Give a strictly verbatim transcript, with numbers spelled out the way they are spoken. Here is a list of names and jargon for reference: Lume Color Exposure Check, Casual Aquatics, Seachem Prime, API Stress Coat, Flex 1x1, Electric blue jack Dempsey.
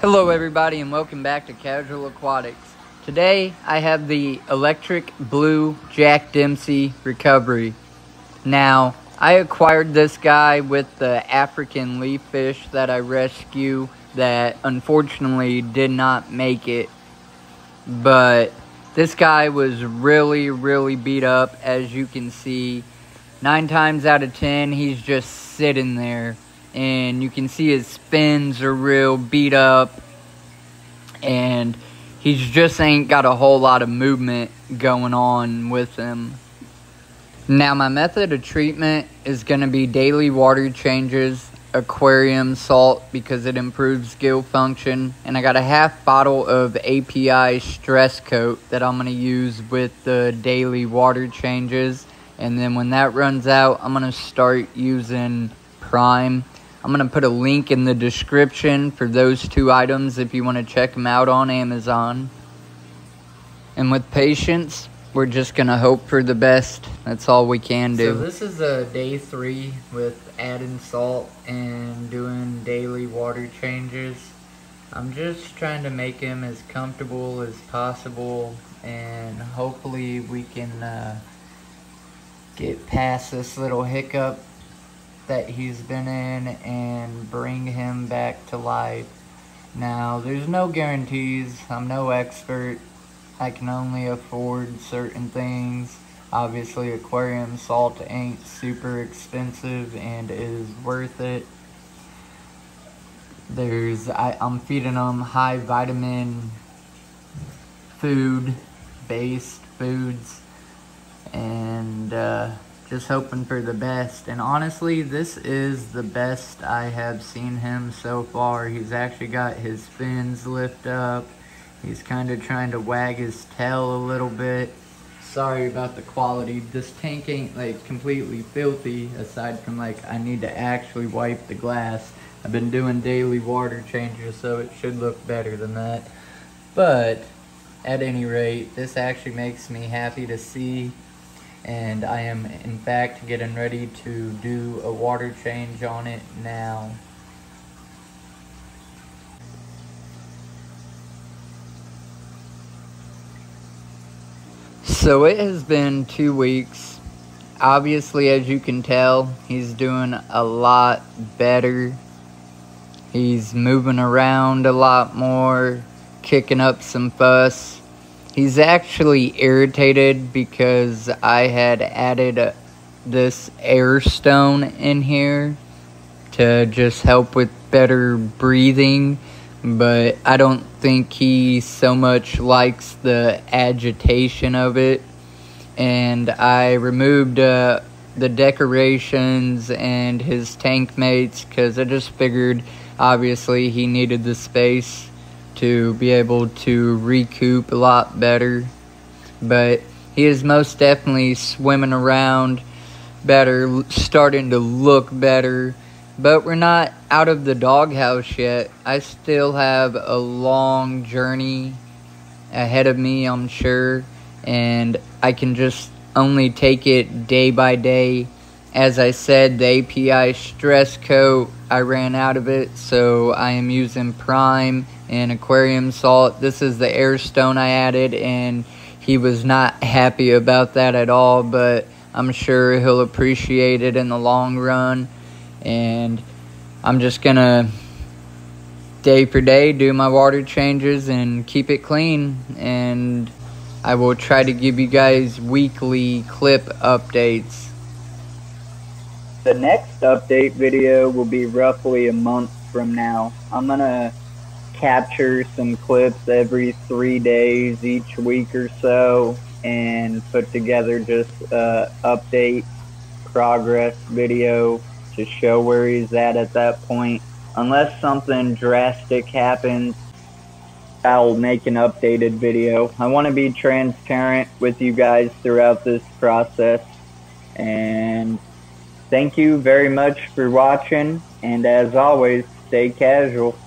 Hello everybody and welcome back to Casual Aquatics. Today I have the Electric Blue Jack Dempsey recovery. Now I acquired this guy with the African leaf fish that I rescue that unfortunately did not make it. But this guy was really really beat up, as you can see. Nine times out of ten he's just sitting there. And you can see his fins are real beat up. And he just ain't got a whole lot of movement going on with him. Now my method of treatment is going to be daily water changes, aquarium salt because it improves gill function. And I got a half bottle of A P I Stress Coat that I'm going to use with the daily water changes. And then when that runs out, I'm going to start using Prime. I'm going to put a link in the description for those two items if you want to check them out on Amazon. And with patience, we're just going to hope for the best. That's all we can do. So this is a day three with adding salt and doing daily water changes. I'm just trying to make him as comfortable as possible, and hopefully we can uh, get past this little hiccup that he's been in and bring him back to life. Now, there's no guarantees. I'm no expert. I can only afford certain things. Obviously, aquarium salt ain't super expensive and is worth it. There's, I, I'm feeding them high vitamin food-based foods and uh, just hoping for the best. And honestly, this is the best I have seen him so far. He's actually got his fins lift up. He's kind of trying to wag his tail a little bit. Sorry about the quality. This tank ain't like completely filthy, aside from like I need to actually wipe the glass. I've been doing daily water changes, so it should look better than that. But at any rate, this actually makes me happy to see. And I am, in fact, getting ready to do a water change on it now. So it has been two weeks. Obviously, as you can tell, he's doing a lot better. He's moving around a lot more, kicking up some fuss. He's actually irritated because I had added a, this air stone in here to just help with better breathing, but I don't think he so much likes the agitation of it. And I removed uh, the decorations and his tank mates because I just figured obviously he needed the space to be able to recoup a lot better. But he is most definitely swimming around better, starting to look better. But we're not out of the doghouse yet. I still have a long journey ahead of me, I'm sure, and I can just only take it day by day. As I said, the A P I Stress Coat, I ran out of it, so I am using Prime and aquarium salt. This is the air stone I added, and he was not happy about that at all, but I'm sure he'll appreciate it in the long run. And I'm just gonna day for day do my water changes and keep it clean, and I will try to give you guys weekly clip updates. The next update video will be roughly a month from now. I'm gonna capture some clips every three days each week or so and put together just a update progress video to show where he's at at that point. Unless something drastic happens, I'll make an updated video. I want to be transparent with you guys throughout this process, and thank you very much for watching, and as always, stay casual.